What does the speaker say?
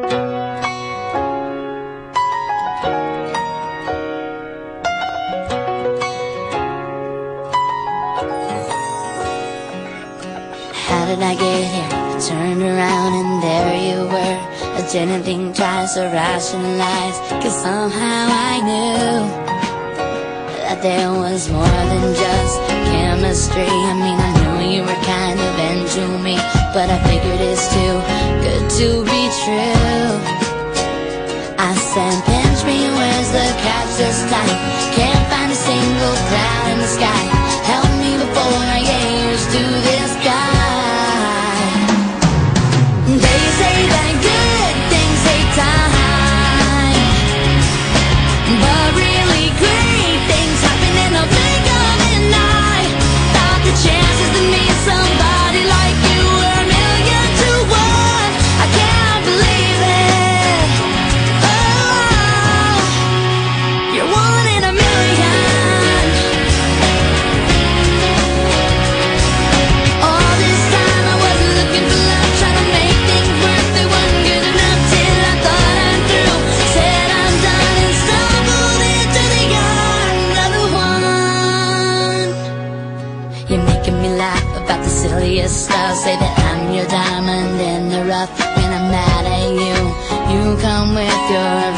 How did I get here? I turned around and there you were. I didn't think twice or rationalize, 'cause somehow I knew that there was more than just chemistry. I mean, I knew you were kind of into me, but I figured it's too good to be true. I said, pinch me, where's the clouds this time? Can't find a single cloud in the sky. Help me before I get yours to this guy. You're making me laugh about the silliest stuff. Say that I'm your diamond in the rough. When I'm mad at you, you come with your